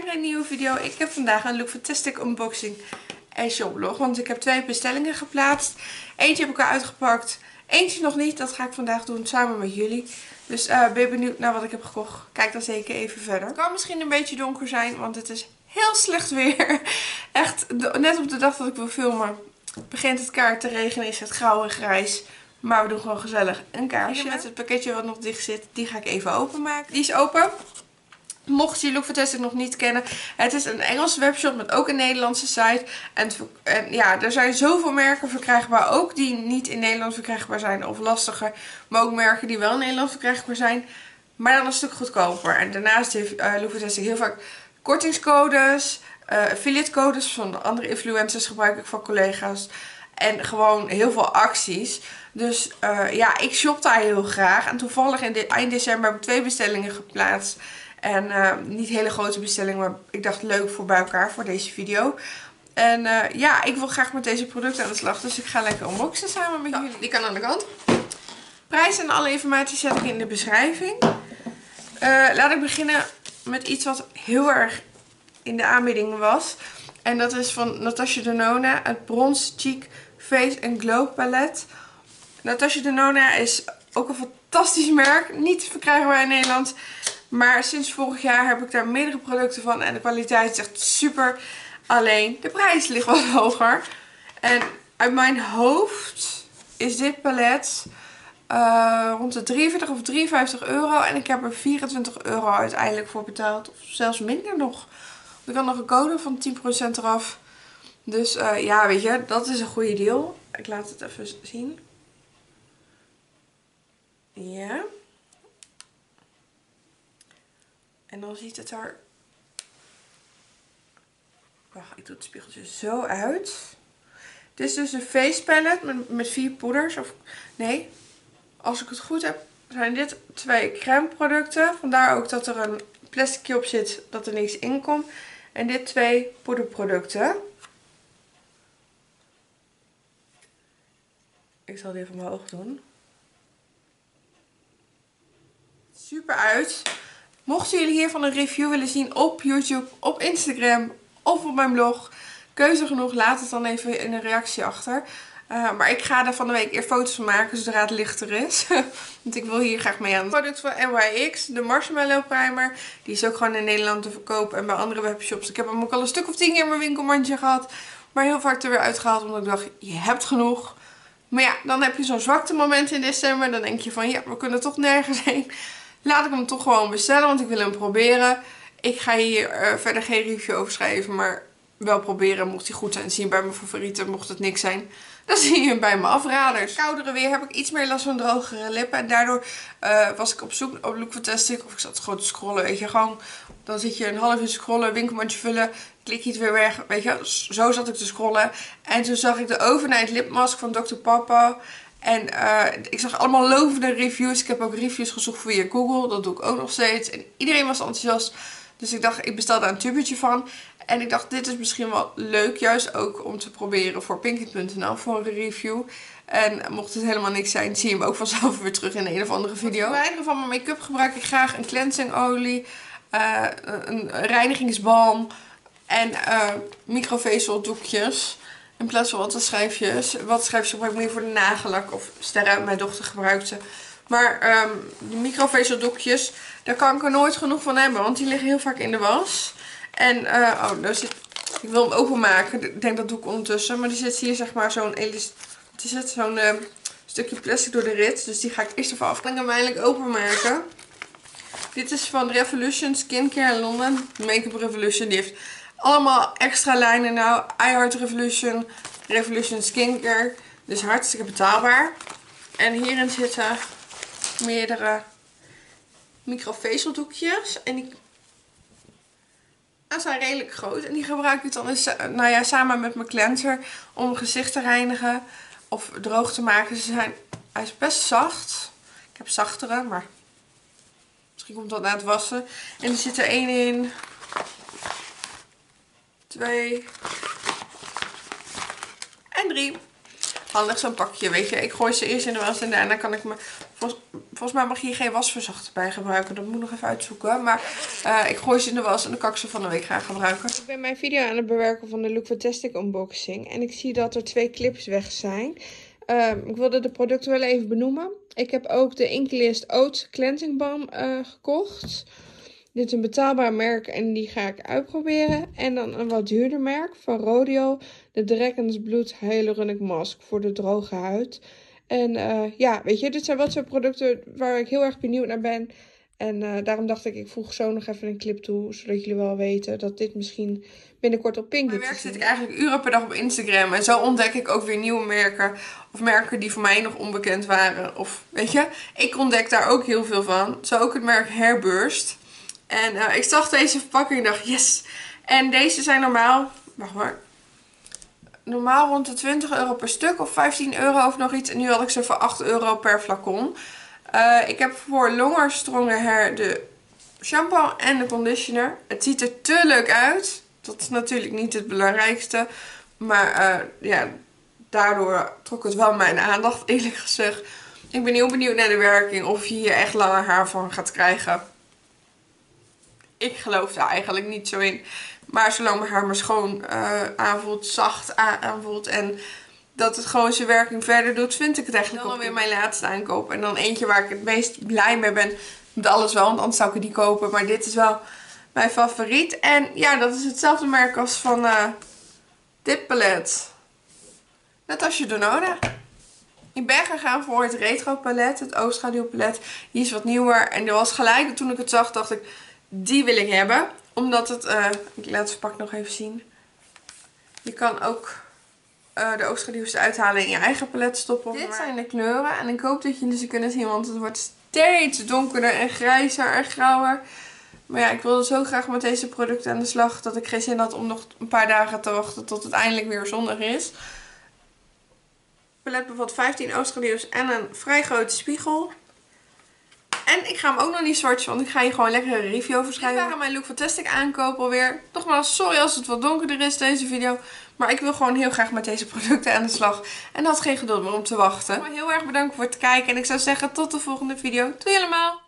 kijken naar een nieuwe video. Ik heb vandaag een Lookfantastic unboxing en shoplog. Want ik heb 2 bestellingen geplaatst. Eentje heb ik al uitgepakt. Eentje nog niet. Dat ga ik vandaag doen samen met jullie. Dus ben je benieuwd naar wat ik heb gekocht? Kijk dan zeker even verder. Het kan misschien een beetje donker zijn. Want het is heel slecht weer. Echt, net op de dag dat ik wil filmen begint het kaart te regenen. Is het grauw en grijs. Maar we doen gewoon gezellig een kaarsje. Met het pakketje wat nog dicht zit. Die ga ik even openmaken. Die is open. Mocht je Lookfantastic nog niet kennen. Het is een Engelse webshop met ook een Nederlandse site. En ja, er zijn zoveel merken verkrijgbaar. Ook die niet in Nederland verkrijgbaar zijn. Of lastiger. Maar ook merken die wel in Nederland verkrijgbaar zijn. Maar dan een stuk goedkoper. En daarnaast heeft Lookfantastic heel vaak kortingscodes. Affiliate codes van de andere influencers gebruik ik van collega's. En gewoon heel veel acties. Dus ja, ik shop daar heel graag. En toevallig eind december heb ik 2 bestellingen geplaatst. En niet hele grote bestellingen, maar ik dacht leuk voor bij elkaar voor deze video. En ja, ik wil graag met deze producten aan de slag. Dus ik ga lekker unboxen samen met jullie. Die kan aan de kant. Prijs en alle informatie zet ik in de beschrijving. Laat ik beginnen met iets wat heel erg in de aanbieding was. En dat is van Natasha Denona. Het Bronze Cheek Face and Glow Palet. Natasha Denona is ook een fantastisch merk. Niet verkrijgbaar in Nederland. Maar sinds vorig jaar heb ik daar meerdere producten van. En de kwaliteit is echt super. Alleen de prijs ligt wat hoger. En uit mijn hoofd is dit palet rond de 43 of 53 euro. En ik heb er 24 euro uiteindelijk voor betaald. Of zelfs minder nog. Er kan nog een code van 10% eraf. Dus ja, weet je, dat is een goede deal. Ik laat het even zien. Ja. En dan ziet het er... Wacht, ik doe het spiegeltje zo uit. Dit is dus een face palette met 4 poeders. Of nee, als ik het goed heb, zijn dit 2 crème producten. Vandaar ook dat er een plasticje op zit, dat er niks in komt. En dit 2 poederproducten. Ik zal die even omhoog doen. Super uit. Mochten jullie hiervan een review willen zien op YouTube, op Instagram of op mijn blog, keuze genoeg, laat het dan even in een reactie achter. Maar ik ga daar van de week weer foto's van maken zodra het lichter is. Want ik wil hier graag mee aan. Het product van NYX, de Marshmallow Primer. Die is ook gewoon in Nederland te verkopen en bij andere webshops. Ik heb hem ook al een stuk of 10 keer in mijn winkelmandje gehad. Maar heel vaak er weer uitgehaald omdat ik dacht, je hebt genoeg. Maar ja, dan heb je zo'n zwakte moment in december. Dan denk je van, ja, we kunnen toch nergens heen. Laat ik hem toch gewoon bestellen, want ik wil hem proberen. Ik ga hier verder geen review over schrijven, maar wel proberen. Mocht hij goed zijn, zie je bij mijn favorieten. Mocht het niks zijn, dan zie je hem bij mijn afraders. Koudere weer heb ik iets meer last van drogere lippen. En daardoor was ik op zoek op Lookfantastic. Of ik zat gewoon te scrollen, weet je. Gewoon, dan zit je een half uur scrollen, winkelmandje vullen. Klik je het weer weg, weet je. Zo zat ik te scrollen. En toen zag ik de Overnight Lipmask van Dr. Papa. En ik zag allemaal lovende reviews. Ik heb ook reviews gezocht via Google. Dat doe ik ook nog steeds. En iedereen was enthousiast. Dus ik dacht, ik bestel daar een tubetje van. En ik dacht, dit is misschien wel leuk. Juist ook om te proberen voor Pinkit.nl voor een review. En mocht het helemaal niks zijn, zie je hem ook vanzelf weer terug in een of andere video. Bij ieder van mijn make-up gebruik ik graag een cleansing olie. Een reinigingsbalm. En microvezel doekjes. In plaats van wat schrijfjes. Wat schrijfjes gebruik ik meer voor de nagellak of sterren. Mijn dochter gebruikt ze. Maar die microvezeldoekjes, daar kan ik er nooit genoeg van hebben. Want die liggen heel vaak in de was. En, oh, daar zit... Ik wil hem openmaken. Ik denk dat doe ik ondertussen. Maar die zit hier, zeg maar, zo'n... Het is zo'n stukje plastic door de rits. Dus die ga ik eerst even af. En dan eindelijk openmaken. Dit is van Revolution Skincare in Londen. Makeup Revolution. Die heeft... allemaal extra lijnen nou. iHeart Revolution, Revolution Skincare. Dus hartstikke betaalbaar. En hierin zitten meerdere microvezeldoekjes. En die zijn redelijk groot. En die gebruik ik dan eens, nou ja, samen met mijn cleanser om mijn gezicht te reinigen. Of droog te maken. Hij is best zacht. Ik heb zachtere, maar misschien komt dat na het wassen. En er zit er 1 in... 2 en 3. handig zo'n pakje, weet je. Ik gooi ze eerst in de was en daarna kan ik me... Volgens mij mag je hier geen wasverzachter bij gebruiken. Dat moet ik nog even uitzoeken. Maar ik gooi ze in de was en dan kan ik ze van de week gaan gebruiken. Ik ben mijn video aan het bewerken van de Lookfantastic unboxing. En ik zie dat er 2 clips weg zijn. Ik wilde de producten wel even benoemen. Ik heb ook de INKEY List Oat Cleansing Balm gekocht. Dit is een betaalbaar merk en die ga ik uitproberen. En dan een wat duurder merk van Rodial. De Dragon's Blood Hyaluronic Mask voor de droge huid. En ja, weet je, dit zijn wat soort producten waar ik heel erg benieuwd naar ben. En daarom dacht ik, ik voeg zo nog even een clip toe. Zodat jullie wel weten dat dit misschien binnenkort op Pinkit. Op mijn werk zit ik eigenlijk uren per dag op Instagram. En zo ontdek ik ook weer nieuwe merken. Of merken die voor mij nog onbekend waren. Of weet je, ik ontdek daar ook heel veel van. Zo ook het merk Hairburst. En ik zag deze verpakking en dacht, yes. En deze zijn normaal, wacht maar. Normaal rond de €20 per stuk of €15 of nog iets. En nu had ik ze voor €8 per flacon. Ik heb voor Longer Stronger Hair de shampoo en de conditioner. Het ziet er te leuk uit. Dat is natuurlijk niet het belangrijkste. Maar ja, daardoor trok het wel mijn aandacht, eerlijk gezegd. Ik ben heel benieuwd naar de werking of je hier echt langer haar van gaat krijgen. Ik geloof daar eigenlijk niet zo in. Maar zolang mijn haar maar schoon aanvoelt, zacht aanvoelt en dat het gewoon zijn werking verder doet, vind ik het eigenlijk dan alweer mijn laatste aankoop. En dan eentje waar ik het meest blij mee ben met alles wel, want anders zou ik die kopen. Maar dit is wel mijn favoriet. En ja, dat is hetzelfde merk als van dit palet. Natasha Denona. Ik ben gegaan voor het retro palet, het oogschaduwpalet. Die is wat nieuwer en die was gelijk toen ik het zag, dacht ik, die wil ik hebben. Omdat het, ik laat het verpakking nog even zien. Je kan ook de oogschaduws uithalen en in je eigen palet stoppen. Dit zijn de kleuren en ik hoop dat jullie ze kunnen zien. Want het wordt steeds donkerder en grijzer en grauwer. Maar ja, ik wilde zo graag met deze producten aan de slag. Dat ik geen zin had om nog een paar dagen te wachten tot het eindelijk weer zondag is. Het palet bevat 15 oogschaduws en een vrij grote spiegel. En ik ga hem ook nog niet swatchen, want ik ga hier gewoon lekker een review over schrijven. Dit waren mijn Lookfantastic aankopen alweer. Nogmaals, sorry als het wat donkerder is deze video. Maar ik wil gewoon heel graag met deze producten aan de slag. En had geen geduld meer om te wachten. Maar heel erg bedankt voor het kijken. En ik zou zeggen, tot de volgende video. Doei allemaal!